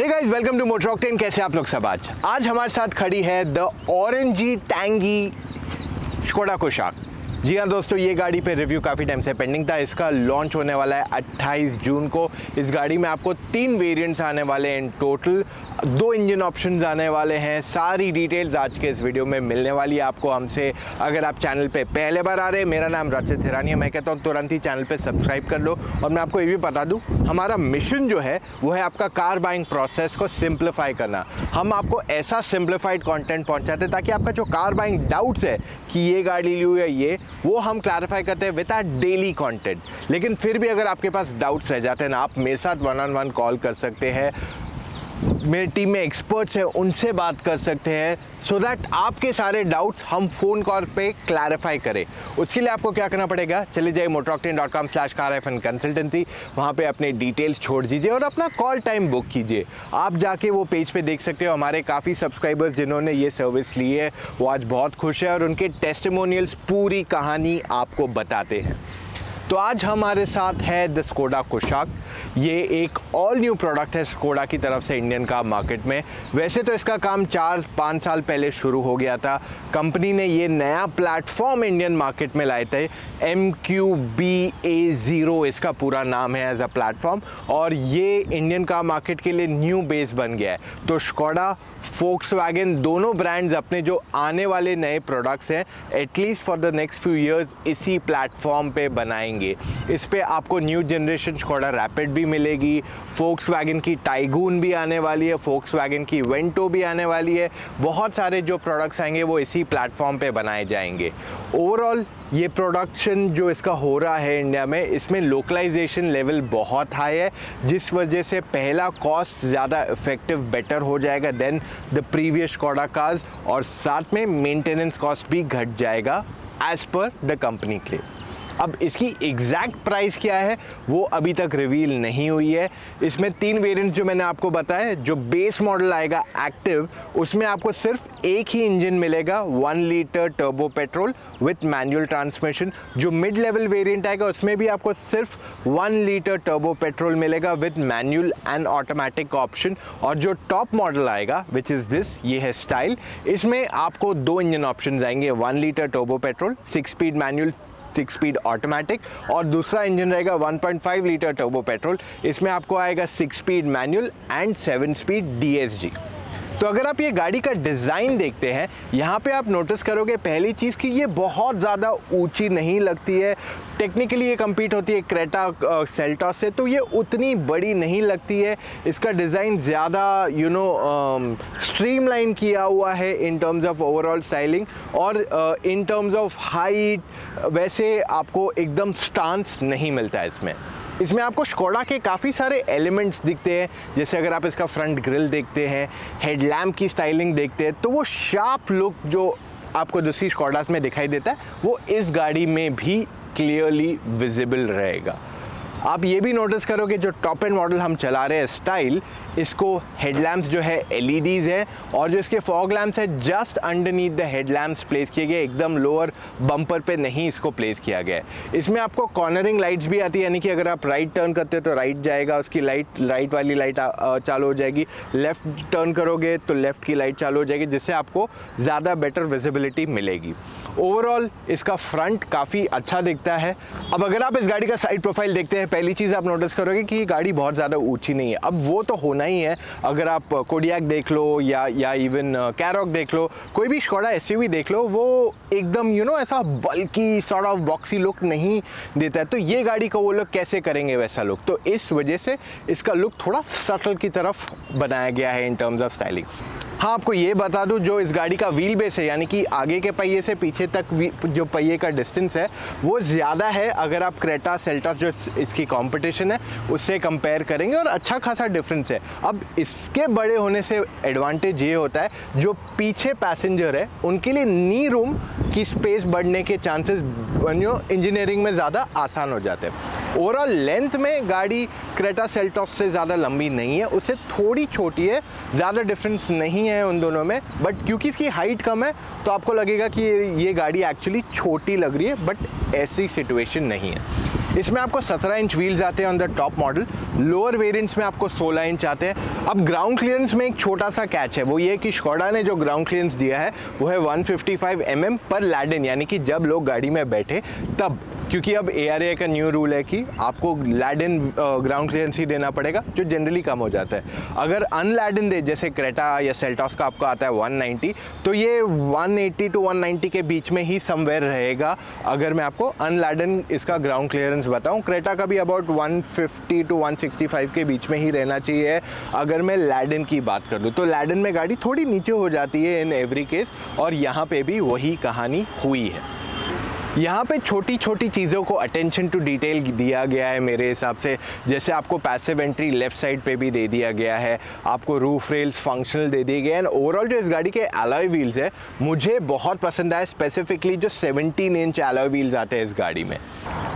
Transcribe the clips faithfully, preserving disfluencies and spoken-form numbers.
Hey guys, welcome to Motoroctane. कैसे आप लोग सब? आज आज हमारे साथ खड़ी है the orangey tangy Skoda Kushaq. जी हाँ दोस्तों, ये गाड़ी पे रिव्यू काफ़ी टाइम से पेंडिंग था। इसका लॉन्च होने वाला है अट्ठाईस जून को। इस गाड़ी में आपको तीन वेरिएंट्स आने वाले हैं इन टोटल, दो इंजन ऑप्शंस आने वाले हैं। सारी डिटेल्स आज के इस वीडियो में मिलने वाली है आपको हमसे। अगर आप चैनल पे पहले बार आ रहे हैं, मेरा नाम राचित हिरानी है। मैं कहता हूँ तुरंत ही चैनल पर सब्सक्राइब कर लो। और मैं आपको ये भी बता दूँ, हमारा मिशन जो है वो है आपका कार बाइंग प्रोसेस को सिंप्लीफाई करना। हम आपको ऐसा सिंप्लीफाइड कॉन्टेंट पहुँचाते हैं ताकि आपका जो कार बाइंग डाउट्स है कि ये गाड़ी लूँ या ये, वो हम क्लैरिफाई करते हैं विद आवर डेली कंटेंट। लेकिन फिर भी अगर आपके पास डाउट्स रह जाते हैं ना, आप मेरे साथ वन ऑन वन कॉल कर सकते हैं। मेरी टीम में एक्सपर्ट्स हैं, उनसे बात कर सकते हैं सो so दैट आपके सारे डाउट्स हम फ़ोन कॉल पे क्लैरिफाई करें। उसके लिए आपको क्या करना पड़ेगा, चले जाइए Motoroctane dot com slash car F N consultancy. वहाँ पे अपने डिटेल्स छोड़ दीजिए और अपना कॉल टाइम बुक कीजिए। आप जाके वो पेज पे देख सकते हो। हमारे काफ़ी सब्सक्राइबर्स जिन्होंने ये सर्विस ली है वो आज बहुत खुश है और उनके टेस्टिमोनियल्स पूरी कहानी आपको बताते हैं। तो आज हमारे साथ है द स्कोडा कुशाक। ये एक ऑल न्यू प्रोडक्ट है स्कोडा की तरफ से इंडियन कार मार्केट में। वैसे तो इसका काम चार पाँच साल पहले शुरू हो गया था। कंपनी ने ये नया प्लेटफॉर्म इंडियन मार्केट में लाए थे। M Q B A zero इसका पूरा नाम है एज अ प्लेटफॉर्म, और ये इंडियन कार मार्केट के लिए न्यू बेस बन गया है। तो स्कोडा, फोक्सवैगन दोनों ब्रांड्स अपने जो आने वाले नए प्रोडक्ट्स हैं at least for the next few years इसी प्लेटफॉर्म पे बनाएंगे। इस पे आपको न्यू जनरेशन स्कोडा रैपिड भी मिलेगी, फोक्सवैगन की टाइगून भी आने वाली है, फोक्सवैगन की वेंटो भी आने वाली है। बहुत सारे जो प्रोडक्ट्स आएंगे वो इसी प्लेटफॉर्म पे बनाए जाएंगे। ओवरऑल ये प्रोडक्शन जो इसका हो रहा है इंडिया में, इसमें लोकलाइजेशन लेवल बहुत हाई है, जिस वजह से पहला कॉस्ट ज़्यादा इफेक्टिव बेटर हो जाएगा then the previous Skoda cars, और साथ में मेंटेनेंस कॉस्ट भी घट जाएगा as per the company claim. अब इसकी एग्जैक्ट प्राइस क्या है वो अभी तक रिवील नहीं हुई है। इसमें तीन वेरिएंट्स जो मैंने आपको बताया, जो बेस मॉडल आएगा एक्टिव, उसमें आपको सिर्फ एक ही इंजन मिलेगा, one litre turbo petrol with manual transmission. जो मिड लेवल वेरिएंट आएगा उसमें भी आपको सिर्फ वन लीटर टर्बो पेट्रोल मिलेगा with manual and automatic option. और जो टॉप मॉडल आएगा विच इज़ दिस, ये है स्टाइल, इसमें आपको दो इंजन ऑप्शन आएंगे, one litre turbo petrol, six speed manual, six speed automatic, और दूसरा इंजन रहेगा one point five litre turbo petrol, इसमें आपको आएगा six speed manual and seven speed D S G. तो अगर आप ये गाड़ी का डिज़ाइन देखते हैं, यहाँ पे आप नोटिस करोगे पहली चीज़ कि ये बहुत ज़्यादा ऊंची नहीं लगती है। टेक्निकली ये कम्पीट होती है क्रेटा, सेल्टॉस से, तो ये उतनी बड़ी नहीं लगती है। इसका डिज़ाइन ज़्यादा यू नो स्ट्रीमलाइन किया हुआ है in terms of overall styling, और इन टर्म्स ऑफ हाइट वैसे आपको एकदम स्टांस नहीं मिलता है इसमें। इसमें आपको स्कोडा के काफ़ी सारे एलिमेंट्स दिखते हैं, जैसे अगर आप इसका फ्रंट ग्रिल देखते हैं, हेडलैम्प की स्टाइलिंग देखते हैं, तो वो शार्प लुक जो आपको दूसरी स्कोडास में दिखाई देता है वो इस गाड़ी में भी क्लियरली विजिबल रहेगा। आप ये भी नोटिस करोगे जो टॉप एंड मॉडल हम चला रहे हैं स्टाइल, इसको हेडलैम्प्स जो है एल ई डीज़ है, और जो इसके फॉग लैम्प्स है just underneath the headlamps place किए गए, एकदम लोअर बम्पर पे नहीं इसको प्लेस किया गया है। इसमें आपको कॉर्नरिंग लाइट्स भी आती है, यानी कि अगर आप राइट टर्न करते हो तो राइट जाएगा, उसकी लाइट राइट वाली लाइट चालू हो जाएगी, लेफ़्ट टर्न करोगे तो लेफ़्ट की लाइट चालू हो जाएगी, जिससे आपको ज़्यादा बेटर विजिबिलिटी मिलेगी। ओवरऑल इसका फ्रंट काफ़ी अच्छा दिखता है। अब अगर आप इस गाड़ी का साइड प्रोफाइल देखते हैं, पहली चीज़ आप नोटिस करोगे कि ये गाड़ी बहुत ज़्यादा ऊंची नहीं है। अब वो तो होना ही है, अगर आप कोडियाक देख लो या या इवन कैरोक देख लो, कोई भी स्कोडा एस यू वी देख लो, वो एकदम यू नो ऐसा बल्कि सॉर्ट ऑफ बॉक्सी लुक नहीं देता है। तो ये गाड़ी को वो लोग कैसे करेंगे वैसा लुक, तो इस वजह से इसका लुक थोड़ा सटल की तरफ बनाया गया है इन टर्म्स ऑफ स्टाइलिंग। हाँ, आपको ये बता दूँ जो इस गाड़ी का व्हील बेस है, यानी कि आगे के पहिए से पीछे तक जो पहिए का डिस्टेंस है वो ज़्यादा है, अगर आप क्रेटा, सेल्टॉस जो इसकी कंपटीशन है उससे कंपेयर करेंगे, और अच्छा खासा डिफरेंस है। अब इसके बड़े होने से एडवांटेज ये होता है जो पीछे पैसेंजर है उनके लिए नी रूम की स्पेस बढ़ने के चांसेस इंजीनियरिंग में ज़्यादा आसान हो जाते हैं। ओवरऑल लेंथ में गाड़ी क्रेटा, सेल्टॉस से ज़्यादा लंबी नहीं है, उससे थोड़ी छोटी है, ज़्यादा डिफरेंस नहीं है उन दोनों में, बट क्योंकि इसकी हाइट कम है तो आपको लगेगा कि ये गाड़ी एक्चुअली छोटी लग रही है, बट ऐसी सिचुएशन नहीं है। इसमें आपको सत्रह इंच व्हील्स आते हैं on the top model, lower variants में आपको सोलह इंच आते हैं। अब ग्राउंड क्लियरेंस में एक छोटा सा कैच है, वो ये कि स्कोडा ने जो ग्राउंड क्लियरेंस दिया है वो है एक सौ पचपन एम एम पर लैडन, यानी कि जब लोग गाड़ी में बैठे तब, क्योंकि अब एआरए का न्यू रूल है कि आपको लैडन ग्राउंड क्लियरेंस ही देना पड़ेगा जो जनरली कम हो जाता है। अगर अनलैडन दे जैसे क्रेटा या सेल्टॉस का आपको आता है एक सौ नब्बे, तो ये एक सौ अस्सी टू एक सौ नब्बे के बीच में ही समवेयर रहेगा। अगर मैं आपको अनलैडन इसका ग्राउंड क्लियरेंस बताऊं, क्रेटा का भी अबाउट एक सौ पचास टू एक सौ पैंसठ के बीच में ही रहना चाहिए। अगर मैं लैडन की बात कर लूँ तो लैडन में गाड़ी थोड़ी नीचे हो जाती है इन एवरी केस, और यहाँ पर भी वही कहानी हुई है। यहाँ पे छोटी छोटी चीज़ों को अटेंशन टू डिटेल दिया गया है मेरे हिसाब से, जैसे आपको पैसिव एंट्री लेफ्ट साइड पे भी दे दिया गया है, आपको रूफ रेल्स फंक्शनल दे दिए गए हैं। एंड ओवरऑल जो इस गाड़ी के अलॉय व्हील्स है मुझे बहुत पसंद आया, स्पेसिफिकली जो सत्रह इंच अलॉय व्हील्स आते हैं इस गाड़ी में।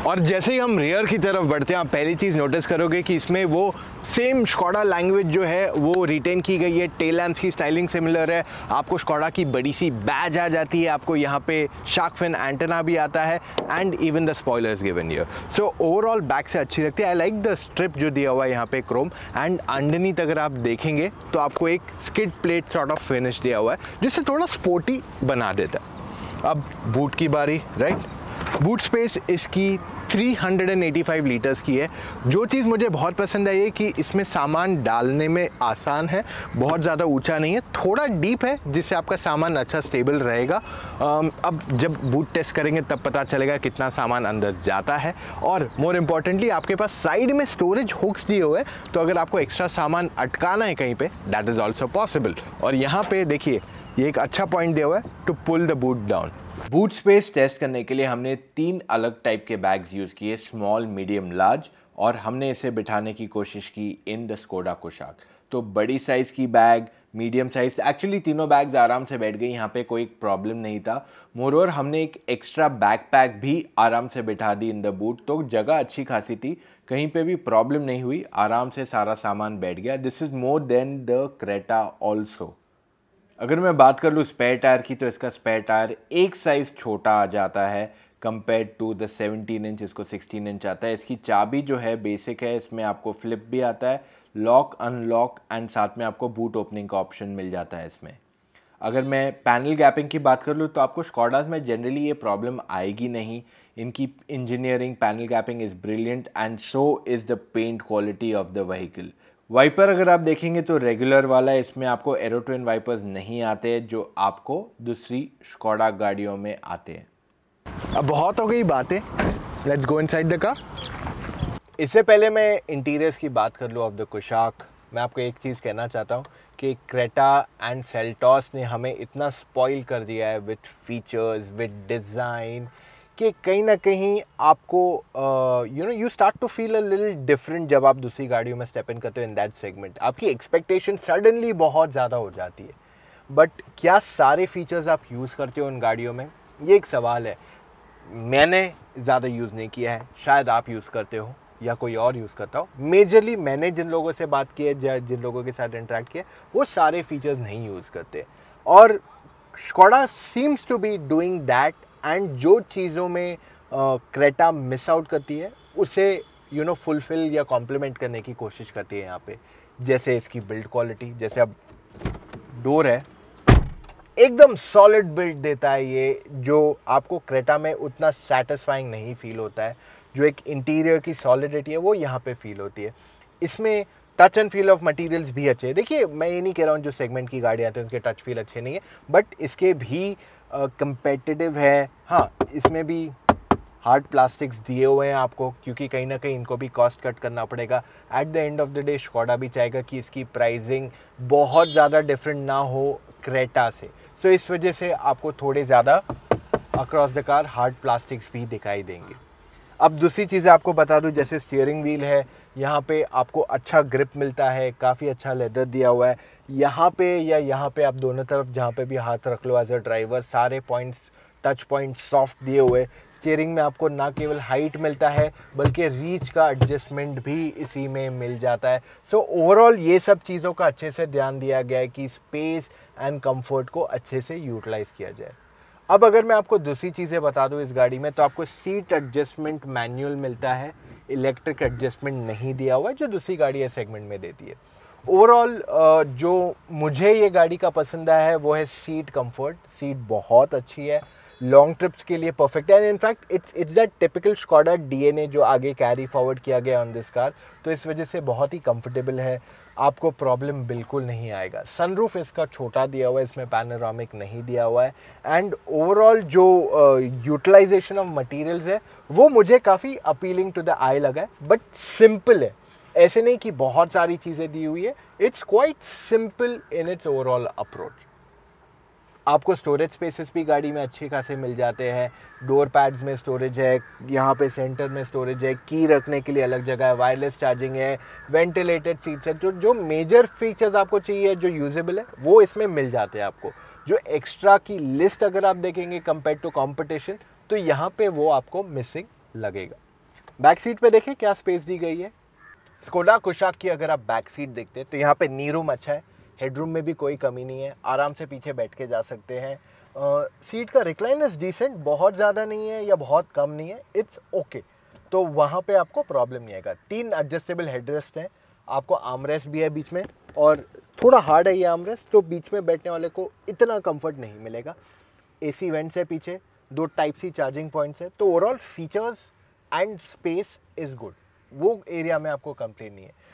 और जैसे ही हम रियर की तरफ बढ़ते हैं, आप पहली चीज़ नोटिस करोगे कि इसमें वो सेम स्कोडा लैंग्वेज जो है वो रिटेन की गई है। टेल लैम्प्स की स्टाइलिंग सिमिलर है, आपको स्कोडा की बड़ी सी बैज आ जाती है, आपको यहाँ पे शार्क फिन एंटेना भी आता है, and even the spoilers given here. So overall back से अच्छी लगती है। आई लाइक द स्ट्रिप जो दिया हुआ है यहाँ पे क्रोम, एंड अंडरनीथ अगर आप देखेंगे तो आपको एक skid plate sort of finish दिया हुआ है जिससे थोड़ा स्पोर्टी बना देता है। अब बूट की बारी, राइट, बूट स्पेस इसकी तीन सौ पचासी लीटर्स की है। जो चीज़ मुझे बहुत पसंद आई है कि इसमें सामान डालने में आसान है, बहुत ज़्यादा ऊंचा नहीं है, थोड़ा डीप है जिससे आपका सामान अच्छा स्टेबल रहेगा। अब जब बूट टेस्ट करेंगे तब पता चलेगा कितना सामान अंदर जाता है। और मोर इम्पॉर्टेंटली आपके पास साइड में स्टोरेज हुक्स दिए हुए हैं, तो अगर आपको एक्स्ट्रा सामान अटकाना है कहीं पर, दैट इज़ ऑल्सो पॉसिबल। और यहाँ पर देखिए ये एक अच्छा पॉइंट दिया हुआ है to pull the boot down. Boot space test करने के लिए हमने तीन अलग टाइप के बैग्स यूज़ किए, स्मॉल, मीडियम, लार्ज, और हमने इसे बिठाने की कोशिश की इन द स्कोडा कुशाक। तो बड़ी साइज़ की बैग, मीडियम साइज़, एक्चुअली तीनों बैग्स आराम से बैठ गई, यहाँ पे कोई प्रॉब्लम नहीं था। मोरओवर हमने एक एक्स्ट्रा बैकपैक भी आराम से बिठा दी इन द बूट, तो जगह अच्छी खासी थी, कहीं पे भी प्रॉब्लम नहीं हुई, आराम से सारा सामान बैठ गया। This is more than the Creta also. अगर मैं बात कर लूँ स्पेयर टायर की, तो इसका स्पेयर टायर एक साइज़ छोटा आ जाता है कंपेयर टू द सत्रह इंच, इसको सोलह इंच आता है। इसकी चाबी जो है बेसिक है, इसमें आपको फ्लिप भी आता है, लॉक, अनलॉक, एंड साथ में आपको बूट ओपनिंग का ऑप्शन मिल जाता है इसमें। अगर मैं पैनल गैपिंग की बात कर लूँ तो आपको स्कोडास में जनरली ये प्रॉब्लम आएगी नहीं। इनकी engineering, panel gapping is brilliant and so is the paint quality of the vehicle. Wiper अगर आप देखेंगे तो रेगुलर वाला है, इसमें आपको एरोट्रेन वाइपर्स नहीं आते जो आपको दूसरी स्कोडा गाड़ियों में आते हैं। अब बहुत हो गई बातें, let's go inside the car. इससे पहले मैं इंटीरियर्स की बात कर लूँ ऑफ द कुशाक, मैं आपको एक चीज़ कहना चाहता हूँ कि क्रेटा एंड सेल्टॉस ने हमें इतना स्पॉइल कर दिया है विथ फीचर्स, विथ डिज़ाइन, कि कहीं ना कहीं आपको you know you start to feel a little different जब आप दूसरी गाड़ियों में स्टेप इन करते हो इन दैट सेगमेंट। आपकी एक्सपेक्टेशन सडनली बहुत ज़्यादा हो जाती है, बट क्या सारे फीचर्स आप यूज़ करते हो उन गाड़ियों में, ये एक सवाल है। मैंने ज़्यादा यूज़ नहीं किया है, शायद आप यूज़ करते हो या कोई और यूज़ करता हो। मेजरली मैंने जिन लोगों से बात की है, जिन लोगों के साथ इंटरेक्ट किया, वो सारे फीचर्स नहीं यूज़ करते, और Skoda seems to be doing that. And जो चीज़ों में क्रेटा मिस आउट करती है उसे यू नो फुलफिल या कॉम्प्लीमेंट करने की कोशिश करती है यहाँ पे, जैसे इसकी बिल्ड क्वालिटी। जैसे अब डोर है, एकदम सॉलिड बिल्ड देता है ये, जो आपको क्रेटा में उतना सेटिस्फाइंग नहीं फील होता है। जो एक इंटीरियर की सॉलिडिटी है वो यहाँ पे फील होती है। इसमें touch and feel of materials भी अच्छे हैं। देखिए मैं ये नहीं कह रहा हूँ जो सेगमेंट की गाड़ियाँ आती हैं उनके टच फील अच्छे नहीं है, बट इसके भी कंपेटिटिव uh, है। हाँ, इसमें भी हार्ड प्लास्टिक्स दिए हुए हैं आपको, क्योंकि कहीं ना कहीं इनको भी कॉस्ट कट करना पड़ेगा। At the end of the day Skoda भी चाहेगा कि इसकी प्राइसिंग बहुत ज़्यादा डिफरेंट ना हो क्रेटा से, सो so, इस वजह से आपको थोड़े ज़्यादा across the car hard plastics भी दिखाई देंगे। अब दूसरी चीज़ें आपको बता दूं, जैसे स्टीयरिंग व्हील है, यहाँ पे आपको अच्छा ग्रिप मिलता है, काफ़ी अच्छा लेदर दिया हुआ है यहाँ पे, या यहाँ पे आप दोनों तरफ जहाँ पे भी हाथ रख लो एज अ ड्राइवर, सारे पॉइंट्स, टच पॉइंट्स सॉफ्ट दिए हुए। स्टीयरिंग में आपको ना केवल हाइट मिलता है बल्कि रीच का एडजस्टमेंट भी इसी में मिल जाता है। सो ओवरऑल ये सब चीज़ों का अच्छे से ध्यान दिया गया है कि स्पेस एंड कम्फर्ट को अच्छे से यूटिलाइज़ किया जाए। अब अगर मैं आपको दूसरी चीज़ें बता दूं इस गाड़ी में, तो आपको सीट एडजस्टमेंट मैनुअल मिलता है, इलेक्ट्रिक एडजस्टमेंट नहीं दिया हुआ है जो दूसरी गाड़ी है सेगमेंट में देती है। ओवरऑल जो मुझे ये गाड़ी का पसंद आया है वो है सीट कंफर्ट। सीट बहुत अच्छी है, लॉन्ग ट्रिप्स के लिए परफेक्ट है। And in fact it's it's that typical Skoda DNA जो आगे कैरी फॉरवर्ड किया गया ऑन दिस कार, तो इस वजह से बहुत ही कंफर्टेबल है, आपको प्रॉब्लम बिल्कुल नहीं आएगा। सनरूफ इसका छोटा दिया हुआ है, इसमें पैनोरामिक नहीं दिया हुआ है। एंड ओवरऑल जो यूटिलाइजेशन ऑफ मटेरियल्स है वो मुझे काफ़ी अपीलिंग टू द आई लगा है। बट सिंपल है, ऐसे नहीं कि बहुत सारी चीज़ें दी हुई है, it's quite simple in its overall approach. आपको स्टोरेज स्पेसेस भी गाड़ी में अच्छे खासे मिल जाते हैं। डोर पैड्स में स्टोरेज है, यहाँ पे सेंटर में स्टोरेज है, की रखने के लिए अलग जगह है, वायरलेस चार्जिंग है, वेंटिलेटेड सीट्स है। जो जो मेजर फीचर्स आपको चाहिए जो यूजेबल है वो इसमें मिल जाते हैं। आपको जो एक्स्ट्रा की लिस्ट अगर आप देखेंगे कंपेयर टू कॉम्पिटिशन, तो यहाँ पर वो आपको मिसिंग लगेगा। बैक सीट पर देखें क्या स्पेस दी गई है। स्कोडा कुशाक की अगर आप बैक सीट देखते हैं तो यहाँ पे नी रूम अच्छा है, हेडरूम में भी कोई कमी नहीं है, आराम से पीछे बैठ के जा सकते हैं। आ, सीट का रिक्लाइनर्स डिसेंट, बहुत ज़्यादा नहीं है या बहुत कम नहीं है, इट्स ओके okay. तो वहाँ पे आपको प्रॉब्लम नहीं आएगा। तीन एडजस्टेबल हेडरेस्ट हैं, आपको आर्मरेस्ट भी है बीच में, और थोड़ा हार्ड है ये आर्मरेस्ट, तो बीच में बैठने वाले को इतना कम्फर्ट नहीं मिलेगा। ए सी वेंट्स है पीछे, दो टाइप सी चार्जिंग पॉइंट्स है, तो overall features and space is good, वो एरिया में आपको कंप्लेन नहीं है।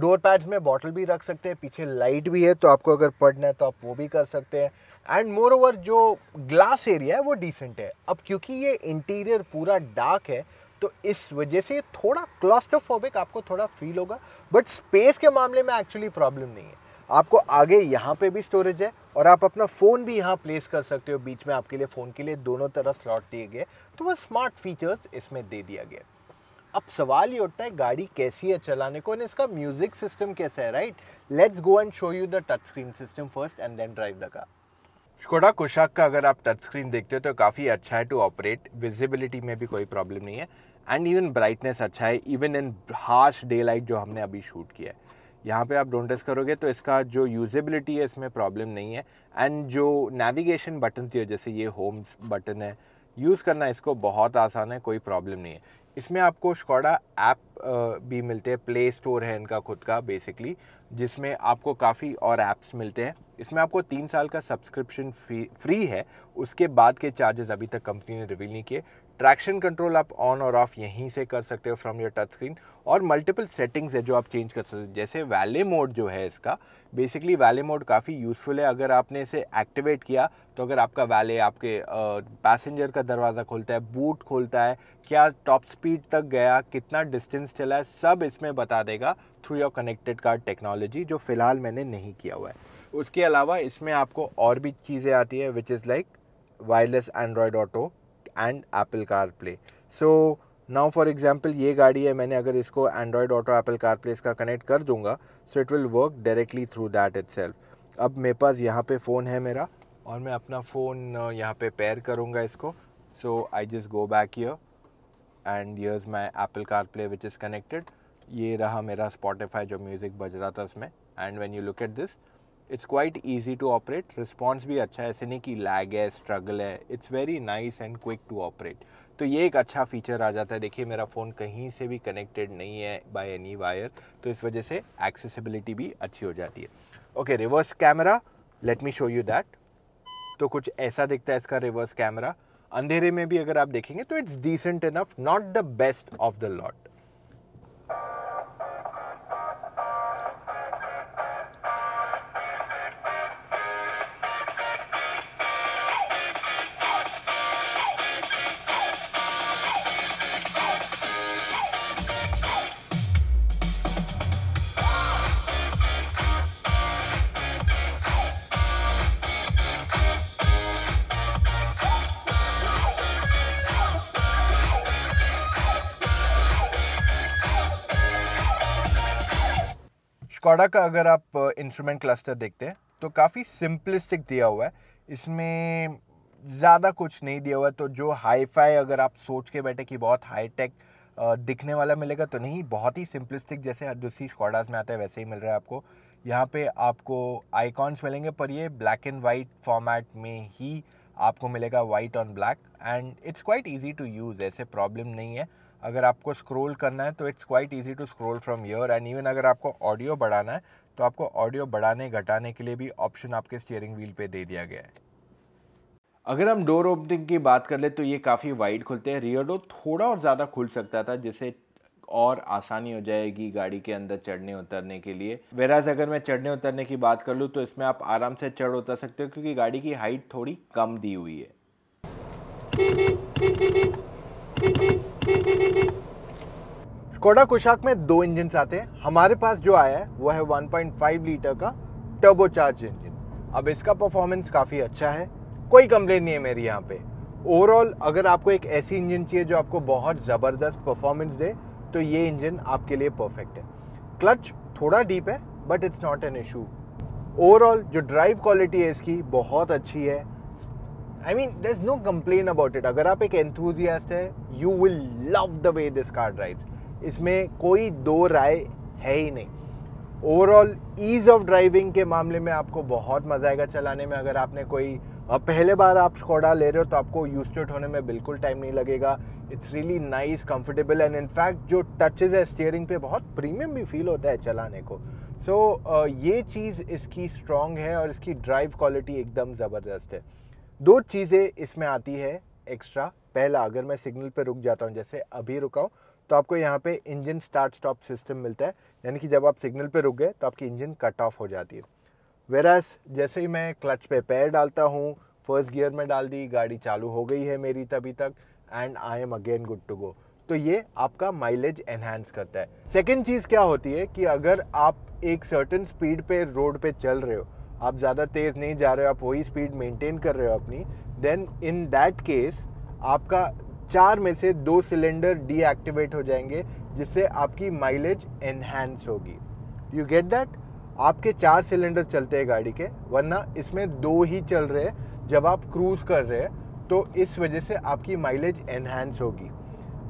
डोर पैड्स में बॉटल भी रख सकते हैं, पीछे लाइट भी है, तो आपको अगर पढ़ना है तो आप वो भी कर सकते हैं। एंड मोर ओवर जो ग्लास एरिया है वो डिसेंट है। अब क्योंकि ये इंटीरियर पूरा डार्क है तो इस वजह से थोड़ा क्लॉस्ट्रोफोबिक आपको थोड़ा फील होगा, बट स्पेस के मामले में एक्चुअली प्रॉब्लम नहीं है। आपको आगे यहाँ पे भी स्टोरेज है और आप अपना फ़ोन भी यहाँ प्लेस कर सकते हो बीच में, आपके लिए फ़ोन के लिए दोनों तरफ स्लॉट दिए गए, तो वह स्मार्ट फीचर्स इसमें दे दिया गया। अब सवाल ये उठता है गाड़ी कैसी है चलाने को और इसका म्यूजिक सिस्टम कैसा है, right? Let's go and show you the touch screen system first and then drive the car. Skoda Kushaq का अगर आप टच स्क्रीन देखते हो तो काफ़ी अच्छा है टू ऑपरेट, विजिबिलिटी में भी कोई प्रॉब्लम नहीं है, एंड इवन ब्राइटनेस अच्छा है even in harsh day light जो हमने अभी शूट किया है। यहाँ पे आप डोंटस करोगे तो इसका जो यूजेबिलिटी है इसमें प्रॉब्लम नहीं है। एंड जो नेविगेशन बटन थी जैसे ये होम बटन है, यूज़ करना इसको बहुत आसान है, कोई प्रॉब्लम नहीं है। इसमें आपको स्कोडा ऐप भी मिलते हैं, प्ले स्टोर है इनका खुद का बेसिकली, जिसमें आपको काफ़ी और ऐप्स मिलते हैं। इसमें आपको तीन साल का सब्सक्रिप्शन फ्री फ्री है, उसके बाद के चार्जेस अभी तक कंपनी ने रिवील नहीं किए। ट्रैक्शन कंट्रोल आप ऑन और ऑफ़ यहीं से कर सकते हो फ्रॉम योर टच स्क्रीन, और मल्टीपल सेटिंग्स है जो आप चेंज कर सकते हो, जैसे वैले मोड जो है इसका, बेसिकली वैले मोड काफ़ी यूज़फुल है। अगर आपने इसे एक्टिवेट किया तो अगर आपका वैले आपके पैसेंजर का दरवाज़ा खोलता है, बूट खोलता है, क्या टॉप स्पीड तक गया, कितना डिस्टेंस चला है, सब इसमें बता देगा through your connected car technology, जो फ़िलहाल मैंने नहीं किया हुआ है। उसके अलावा इसमें आपको और भी चीज़ें आती है which is like wireless Android Auto and Apple CarPlay. So now for example ये गाड़ी है, मैंने अगर इसको एंड्रॉयड ऑटो एप्पल कारप्ले इसका कनेक्ट कर दूंगा so it will work directly through that itself. अब मेरे पास यहाँ पे फ़ोन है मेरा और मैं अपना फ़ोन यहाँ पे पेयर करूँगा इसको, so I just go back here and here's my Apple CarPlay which is connected. ये रहा मेरा स्पॉटिफाई जो म्यूज़िक बज रहा था इसमें, and when you look at this it's quite easy to operate, response भी अच्छा है, ऐसे नहीं कि लैग है, स्ट्रगल है, it's very nice and quick to operate. तो ये एक अच्छा फीचर आ जाता है। देखिए मेरा फ़ोन कहीं से भी कनेक्टेड नहीं है बाय एनी वायर, तो इस वजह से एक्सेसिबिलिटी भी अच्छी हो जाती है। Okay, reverse camera, let me show you that. तो कुछ ऐसा दिखता है इसका रिवर्स कैमरा, अंधेरे में भी अगर आप देखेंगे तो it's decent enough, not the best of the lot. Skoda का अगर आप इंस्ट्रूमेंट क्लस्टर देखते हैं तो काफ़ी सिंपलिस्टिक दिया हुआ है, इसमें ज़्यादा कुछ नहीं दिया हुआ है। तो जो हाई फाई अगर आप सोच के बैठे कि बहुत हाई टेक दिखने वाला मिलेगा तो नहीं, बहुत ही सिंपलिस्टिक जैसे दूसरी स्कोडास में आता है वैसे ही मिल रहा है आपको। यहाँ पे आपको आइकॉन्स मिलेंगे पर ये ब्लैक एंड वाइट फॉर्मेट में ही आपको मिलेगा white on black and it's quite easy to use, ऐसे प्रॉब्लम नहीं है। अगर आपको स्क्रॉल करना है तो it's quite easy to scroll from here and even अगर आपको ऑडियो बढ़ाना है तो आपको ऑडियो बढ़ाने घटाने के लिए भी ऑप्शन आपके स्टीयरिंग व्हील पे दे दिया गया है। अगर हम डोर ओपनिंग की बात कर ले तो ये काफ़ी वाइड खुलते हैं। रियर डोर थोड़ा और ज़्यादा खुल सकता था जिससे और आसानी हो जाएगी गाड़ी के अंदर चढ़ने उतरने के लिए। वेराज अगर मैं चढ़ने उतरने की बात कर लूँ तो इसमें आप आराम से चढ़ उतर सकते हो क्योंकि गाड़ी की हाइट थोड़ी कम दी हुई है। स्कोडा कुशाक में दो इंजन आते हैं, हमारे पास जो आया है वो है वन पॉइंट फाइव लीटर का टर्बोचार्ज इंजन। अब इसका परफॉर्मेंस काफ़ी अच्छा है, कोई कंप्लेन नहीं है मेरी यहाँ पे। ओवरऑल अगर आपको एक ऐसी इंजन चाहिए जो आपको बहुत ज़बरदस्त परफॉर्मेंस दे तो ये इंजन आपके लिए परफेक्ट है। क्लच थोड़ा डीप है but it's not an issue. Overall जो ड्राइव क्वालिटी है इसकी बहुत अच्छी है। I mean there is no complain about it. अगर आप एक एंथुजियास्ट है you will love the way this car drives, इसमें कोई दो राय है ही नहीं। ओवरऑल ईज़ ऑफ ड्राइविंग के मामले में आपको बहुत मज़ा आएगा चलाने में। अगर आपने कोई पहले बार आप स्कोडा ले रहे हो तो आपको यूज टू इट होने में बिल्कुल टाइम नहीं लगेगा। It's really nice, comfortable and in fact जो टचेज है स्टीयरिंग पे बहुत प्रीमियम भी फील होता है चलाने को। सो so, ये चीज़ इसकी स्ट्रॉन्ग है और इसकी ड्राइव क्वालिटी एकदम ज़बरदस्त है। दो चीज़ें इसमें आती है एक्स्ट्रा। पहला, अगर मैं सिग्नल पर रुक जाता हूँ जैसे अभी रुका हूँ तो आपको यहाँ पे इंजन स्टार्ट स्टॉप सिस्टम मिलता है, यानी कि जब आप सिग्नल पे रुक गए तो आपकी इंजन कट ऑफ हो जाती है। वेरास जैसे ही मैं क्लच पे पैर डालता हूँ, फर्स्ट गियर में डाल दी, गाड़ी चालू हो गई है मेरी तभी तक and I am again good to go. तो ये आपका माइलेज एनहांस करता है। सेकंड चीज़ क्या होती है कि अगर आप एक सर्टेन स्पीड पे रोड पे चल रहे हो, आप ज़्यादा तेज़ नहीं जा रहे हो, आप वही स्पीड मेंटेन कर रहे हो अपनी, देन इन दैट केस आपका चार में से दो सिलेंडर डीएक्टिवेट हो जाएंगे जिससे आपकी माइलेज एनहांस होगी। You get that? आपके चार सिलेंडर चलते हैं गाड़ी के, वरना इसमें दो ही चल रहे हैं जब आप क्रूज़ कर रहे हैं, तो इस वजह से आपकी माइलेज एनहांस होगी।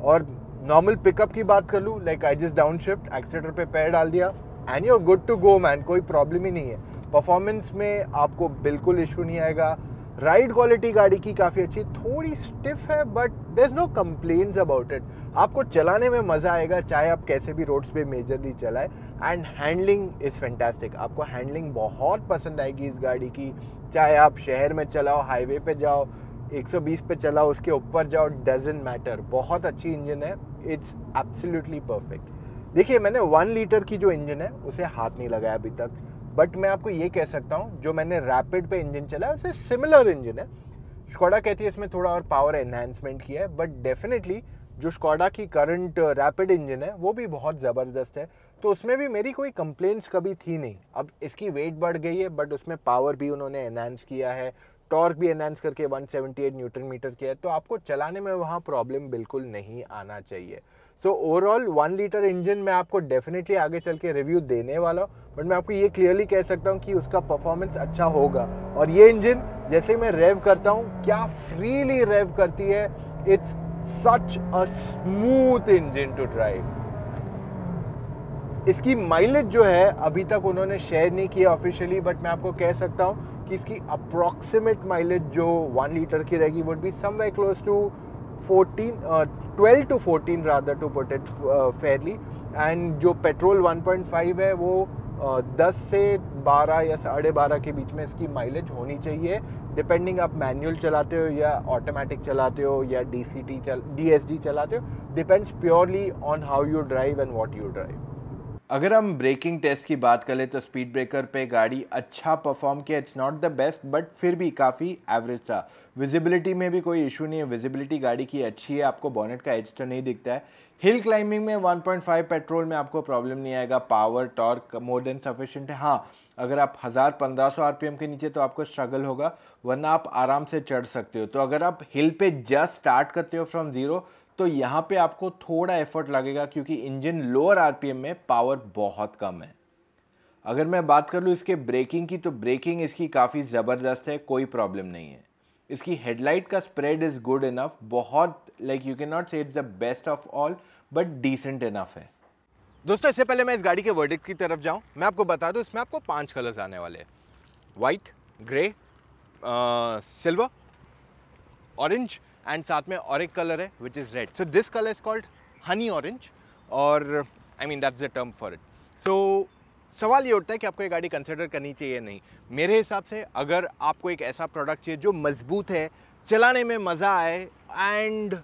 और नॉर्मल पिकअप की बात कर लूँ, like I just downshift, accelerator पे पैर डाल दिया and you are good to go man, कोई प्रॉब्लम ही नहीं है। परफॉर्मेंस में आपको बिल्कुल इशू नहीं आएगा। राइड क्वालिटी गाड़ी की काफ़ी अच्छी, थोड़ी स्टिफ है but there is no complaints about it. आपको चलाने में मज़ा आएगा चाहे आप कैसे भी रोड्स पे मेजरली चलाए एंड हैंडलिंग इज़ फैंटास्टिक। आपको हैंडलिंग बहुत पसंद आएगी इस गाड़ी की, चाहे आप शहर में चलाओ, हाईवे पे जाओ, एक सौ बीस पे चलाओ, उसके ऊपर जाओ, डजेंट मैटर। बहुत अच्छी इंजन है, इट्स एब्सोल्युटली परफेक्ट। देखिए मैंने वन लीटर की जो इंजन है उसे हाथ नहीं लगाया अभी तक, बट मैं आपको ये कह सकता हूँ जो मैंने रैपिड पे इंजन चलाया उससे सिमिलर इंजन है। स्कोडा कहती है इसमें थोड़ा और पावर एनहांसमेंट किया है बट डेफिनेटली जो स्कोडा की करंट रैपिड इंजन है वो भी बहुत ज़बरदस्त है, तो उसमें भी मेरी कोई कंप्लेंट्स कभी थी नहीं। अब इसकी वेट बढ़ गई है बट उसमें पावर भी उन्होंने एनहांस किया है, टॉर्क भी एनहांस करके one seventy eight newton metre किया है, तो आपको चलाने में वहाँ प्रॉब्लम बिल्कुल नहीं आना चाहिए। So overall one litre engine में आपको डेफिनेटली आगे चल के रिव्यू देने वाला हूँ, बट मैं आपको ये क्लियरली कह सकता हूँ कि उसका परफॉर्मेंस अच्छा होगा। और ये इंजन जैसे मैं रेव करता हूँ क्या फ्रीली रेव करती है, it's such a smooth engine to drive. इसकी माइलेज जो है अभी तक उन्होंने शेयर नहीं किया ऑफिशियली, बट मैं आपको कह सकता हूँ कि इसकी अप्रॉक्सीमेट माइलेज जो वन लीटर की रहेगी would be somewhere close to fourteen, twelve to fourteen rather to put it fairly. And जो पेट्रोल वन पॉइंट फाइव है वो दस से बारह या साढ़े बारह के बीच में इसकी माइलेज होनी चाहिए, डिपेंडिंग आप मैनुअल चलाते हो या ऑटोमेटिक चलाते हो या डीसीटी चल डीएसडी चलाते हो, depends purely on how you drive and what you drive. अगर हम ब्रेकिंग टेस्ट की बात करें तो स्पीड ब्रेकर पे गाड़ी अच्छा परफॉर्म किया, it's not the best but फिर भी काफ़ी एवरेज था। विजिबिलिटी में भी कोई इशू नहीं है, विजिबिलिटी गाड़ी की अच्छी है, आपको बॉनेट का एज तो नहीं दिखता है। हिल क्लाइंबिंग में वन पॉइंट फाइव पेट्रोल में आपको प्रॉब्लम नहीं आएगा, power torque more than sufficient है। हाँ अगर आप हज़ार पंद्रह सौ आर पी एम के नीचे तो आपको स्ट्रगल होगा, वरना आप आराम से चढ़ सकते हो। तो अगर आप हिल पे जस्ट स्टार्ट करते हो फ्रॉम ज़ीरो तो यहाँ पे आपको थोड़ा एफर्ट लगेगा क्योंकि इंजन लोअर आरपीएम में पावर बहुत कम है। अगर मैं बात कर लूँ इसके ब्रेकिंग की तो ब्रेकिंग इसकी काफ़ी ज़बरदस्त है, कोई प्रॉब्लम नहीं है। इसकी हेडलाइट का स्प्रेड इज़ गुड इनफ, बहुत like you can not say it's the best of all but decent enough है। दोस्तों इससे पहले मैं इस गाड़ी के वर्डिक्ट की तरफ जाऊँ मैं आपको बता दूँ इसमें आपको पाँच कलर्स आने वाले हैं, white, grey, silver, orange and साथ में और एक कलर है which is red. So this colour is called honey orange और I mean that's the term for it. So सवाल ये उठता है कि आपको ये गाड़ी कंसिडर करनी चाहिए या नहीं. मेरे हिसाब से अगर आपको एक ऐसा प्रोडक्ट चाहिए जो मजबूत है, चलाने में मज़ा आए and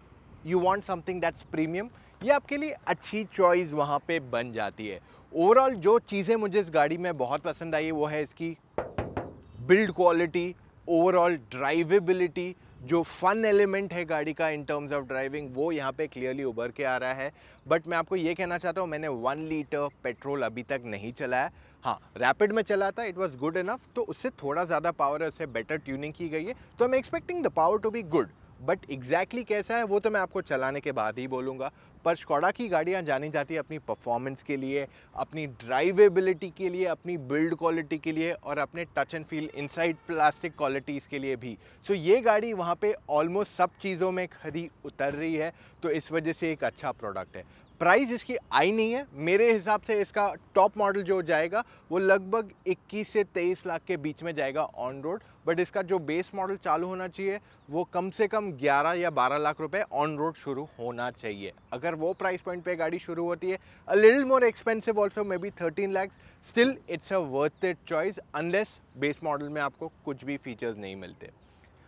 you want something that's premium, ये आपके लिए अच्छी चॉइस वहाँ पे बन जाती है. ओवरऑल जो चीज़ें मुझे इस गाड़ी में बहुत पसंद आई वो है इसकी बिल्ड क्वालिटी, ओवरऑल ड्राइवेबिलिटी, जो फन एलिमेंट है गाड़ी का इन टर्म्स ऑफ ड्राइविंग वो यहाँ पे क्लियरली उभर के आ रहा है. बट मैं आपको ये कहना चाहता हूँ, मैंने वन लीटर पेट्रोल अभी तक नहीं चलाया. हाँ, रैपिड में चला था, इट वाज गुड इनफ. तो उससे थोड़ा ज़्यादा पावर है, उससे बेटर ट्यूनिंग की गई है, तो I am expecting the power to be good. But exactly कैसा है वो तो मैं आपको चलाने के बाद ही बोलूँगा. पर स्कोडा की गाड़ियाँ जानी जाती है अपनी परफॉर्मेंस के लिए, अपनी ड्राइवेबिलिटी के लिए, अपनी बिल्ड क्वालिटी के लिए और अपने touch and feel inside plastic qualities के लिए भी. सो so ये गाड़ी वहाँ पे ऑलमोस्ट सब चीज़ों में खरी उतर रही है, तो इस वजह से एक अच्छा प्रोडक्ट है. प्राइस इसकी आई नहीं है. मेरे हिसाब से इसका टॉप मॉडल जो जाएगा वो लगभग इक्कीस से तेईस लाख के बीच में जाएगा ऑन रोड. बट इसका जो बेस मॉडल चालू होना चाहिए वो कम से कम ग्यारह या बारह लाख रुपए ऑन रोड शुरू होना चाहिए. अगर वो प्राइस पॉइंट पे गाड़ी शुरू होती है, a little more expensive also may be thirteen lakhs, still it's a worth it choice unless base model में आपको कुछ भी फीचर्स नहीं मिलते.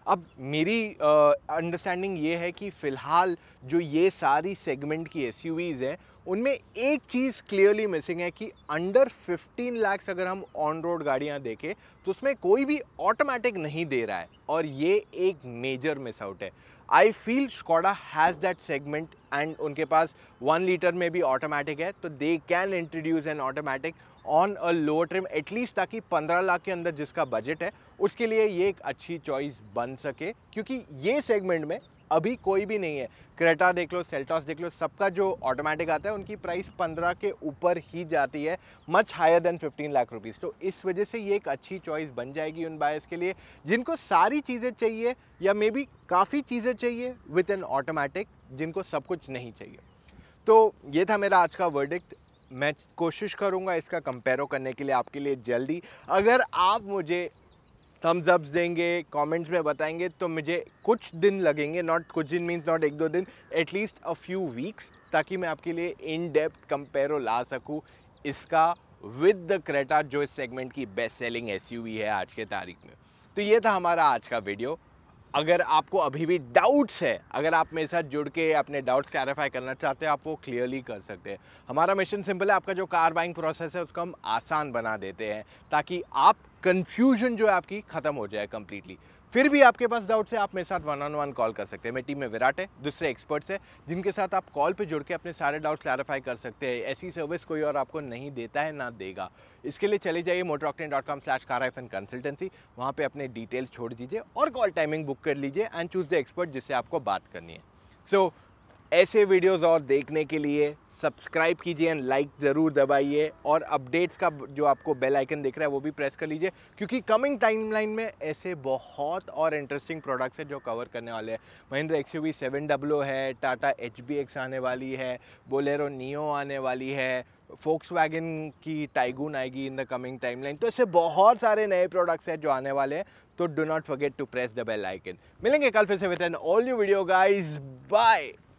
अब मेरी अंडरस्टैंडिंग uh, ये है कि फ़िलहाल जो ये सारी सेगमेंट की एसयूवीज़ हैं उनमें एक चीज़ क्लियरली मिसिंग है कि अंडर फिफ्टीन लाख्स अगर हम ऑन रोड गाड़ियाँ देखें तो उसमें कोई भी ऑटोमेटिक नहीं दे रहा है और ये एक मेजर मिस आउट है. I feel Skoda has that segment and उनके पास वन लीटर में भी ऑटोमेटिक है, तो they can introduce an automatic on a lower trim at least, ताकि पंद्रह लाख के अंदर जिसका बजट है उसके लिए ये एक अच्छी चॉइस बन सके. क्योंकि ये सेगमेंट में अभी कोई भी नहीं है. क्रेटा देख लो, सेल्टॉस देख लो, सबका जो ऑटोमेटिक आता है उनकी प्राइस पंद्रह के ऊपर ही जाती है, much higher than fifteen lakh rupees. तो इस वजह से ये एक अच्छी चॉइस बन जाएगी उन बायर्स के लिए जिनको सारी चीज़ें चाहिए या मे बी काफ़ी चीज़ें चाहिए विद एन ऑटोमेटिक, जिनको सब कुछ नहीं चाहिए. तो ये था मेरा आज का वर्डिक्ट. मैं कोशिश करूँगा इसका कंपेरो करने के लिए आपके लिए जल्दी. अगर आप मुझे थम्स अप्स देंगे, कमेंट्स में बताएंगे, तो मुझे कुछ दिन लगेंगे, नॉट कुछ दिन मीन्स नॉट एक दो दिन, एटलीस्ट अ फ्यू वीक्स, ताकि मैं आपके लिए इन डेप्थ कंपेरो ला सकूं इसका विद द क्रेटा, जो इस सेगमेंट की बेस्ट सेलिंग एसयूवी है आज के तारीख में. तो ये था हमारा आज का वीडियो. अगर आपको अभी भी डाउट्स है, अगर आप मेरे साथ जुड़ के अपने डाउट्स क्लैरिफाई करना चाहते हैं, आप वो क्लियरली कर सकते हैं. हमारा मिशन सिंपल है, आपका जो कार बाइंग प्रोसेस है उसको हम आसान बना देते हैं ताकि आप कंफ्यूजन जो है आपकी ख़त्म हो जाए कम्प्लीटली. फिर भी आपके पास डाउट्स है, आप मेरे साथ वन ऑन वन कॉल कर सकते हैं. मेरी टीम में विराट है, दूसरे एक्सपर्ट्स हैं जिनके साथ आप कॉल पे जुड़ के अपने सारे डाउट्स क्लैरिफाई कर सकते हैं. ऐसी सर्विस कोई और आपको नहीं देता है, ना देगा. इसके लिए चले जाइए Motoroctane dot com slash car hyphen consultancy, वहाँ पे अपने डिटेल्स छोड़ दीजिए और कॉल टाइमिंग बुक कर लीजिए एंड चूज़ द एक्सपर्ट जिससे आपको बात करनी है. सो so, ऐसे वीडियोज़ और देखने के लिए सब्सक्राइब कीजिए एंड लाइक ज़रूर दबाइए और अपडेट्स का जो आपको बेल आइकन दिख रहा है वो भी प्रेस कर लीजिए, क्योंकि कमिंग टाइमलाइन में ऐसे बहुत और इंटरेस्टिंग प्रोडक्ट्स हैं जो कवर करने वाले हैं. Mahindra XUV seven double O है, टाटा एच बी एक्स आने वाली है, बोलेरो नियो आने वाली है, फोक्सवैगन की टाइगून आएगी इन द कमिंग टाइमलाइन. तो ऐसे बहुत सारे नए प्रोडक्ट्स हैं जो आने वाले हैं, तो do not forget to press the bell icon. मिलेंगे कल फिर से with an all new video guys. Bye.